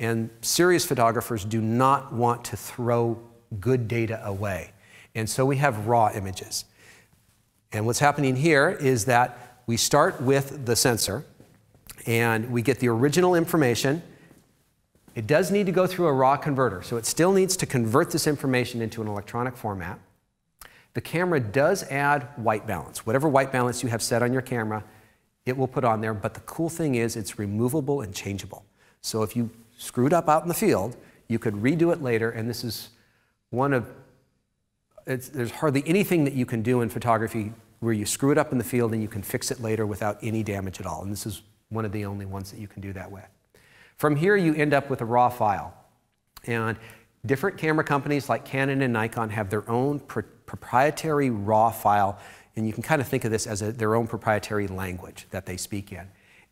And serious photographers do not want to throw good data away. And so we have raw images. And what's happening here is that we start with the sensor, and we get the original information. It does need to go through a raw converter, so it still needs to convert this information into an electronic format. The camera does add white balance. Whatever white balance you have set on your camera, it will put on there, but the cool thing is it's removable and changeable. So if you screwed up out in the field, you could redo it later, and this is one of, there's hardly anything that you can do in photography where you screw it up in the field and you can fix it later without any damage at all, and this is one of the only ones that you can do that with. From here, you end up with a raw file, and different camera companies like Canon and Nikon have their own proprietary raw file, and you can kind of think of this as their own proprietary language that they speak in.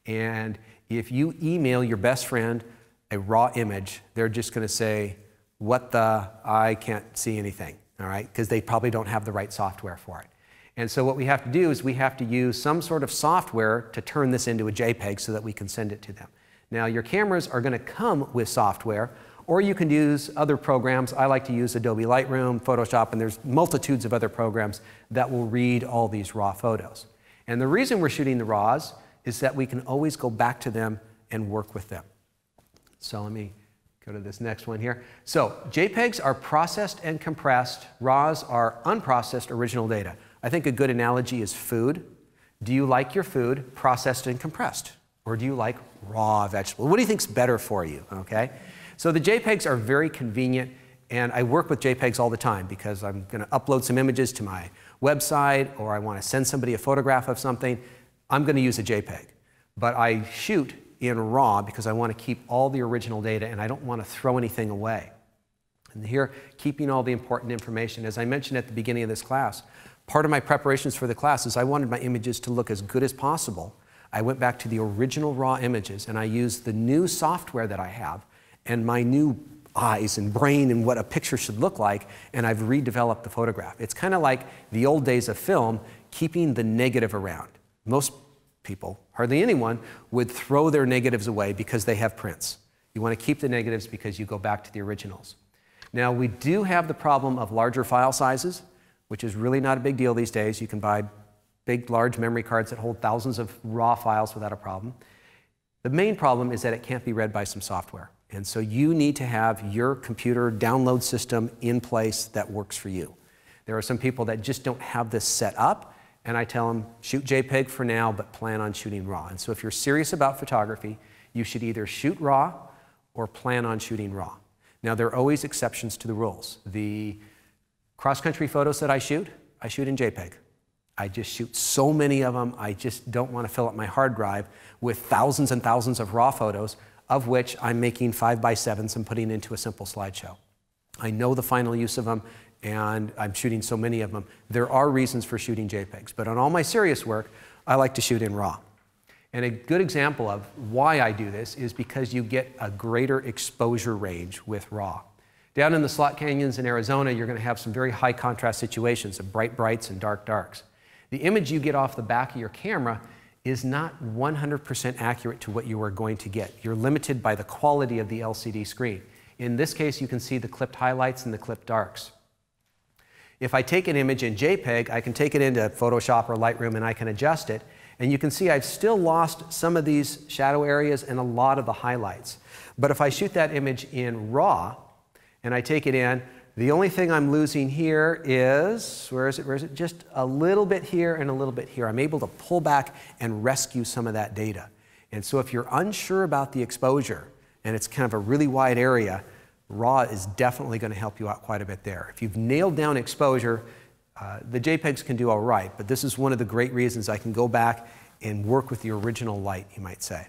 And if you email your best friend a raw image, they're just going to say, what the, I can't see anything, all right? Because they probably don't have the right software for it. And so what we have to do is we have to use some sort of software to turn this into a JPEG so that we can send it to them. Now, your cameras are going to come with software, or you can use other programs. I like to use Adobe Lightroom, Photoshop, and there's multitudes of other programs that will read all these raw photos. And the reason we're shooting the raws is that we can always go back to them and work with them. So let me go to this next one here. So JPEGs are processed and compressed. RAWs are unprocessed original data. I think a good analogy is food. Do you like your food processed and compressed? Or do you like raw vegetables? What do you think's better for you, okay? So the JPEGs are very convenient, and I work with JPEGs all the time because I'm going to upload some images to my website, or I want to send somebody a photograph of something. I'm going to use a JPEG. But I shoot in raw because I want to keep all the original data and I don't want to throw anything away. And here, keeping all the important information. As I mentioned at the beginning of this class, part of my preparations for the class is I wanted my images to look as good as possible. I went back to the original raw images and I used the new software that I have and my new eyes and brain and what a picture should look like, and I've redeveloped the photograph. It's kind of like the old days of film, keeping the negative around. Most people, hardly anyone, would throw their negatives away because they have prints. You want to keep the negatives because you go back to the originals. Now, we do have the problem of larger file sizes, which is really not a big deal these days. You can buy big, large memory cards that hold thousands of raw files without a problem. The main problem is that it can't be read by some software. And so you need to have your computer download system in place that works for you. There are some people that just don't have this set up, and I tell them, shoot JPEG for now, but plan on shooting RAW. And so if you're serious about photography, you should either shoot RAW or plan on shooting RAW. Now, there are always exceptions to the rules. The cross-country photos that I shoot in JPEG. I just shoot so many of them, I just don't want to fill up my hard drive with thousands and thousands of RAW photos, of which I'm making 5x7s and putting into a simple slideshow. I know the final use of them, and I'm shooting so many of them. There are reasons for shooting JPEGs, but on all my serious work, I like to shoot in RAW. And a good example of why I do this is because you get a greater exposure range with RAW. Down in the slot canyons in Arizona, you're going to have some very high contrast situations of bright brights and dark darks. The image you get off the back of your camera is not 100% accurate to what you are going to get. You're limited by the quality of the LCD screen. In this case, you can see the clipped highlights and the clipped darks. If I take an image in JPEG, I can take it into Photoshop or Lightroom and I can adjust it. And you can see I've still lost some of these shadow areas and a lot of the highlights. But if I shoot that image in RAW and I take it in, the only thing I'm losing here is, where is it? Just a little bit here and a little bit here. I'm able to pull back and rescue some of that data. And so if you're unsure about the exposure, and it's kind of a really wide area, RAW is definitely going to help you out quite a bit there. If you've nailed down exposure, the JPEGs can do all right, but this is one of the great reasons I can go back and work with the original light, you might say.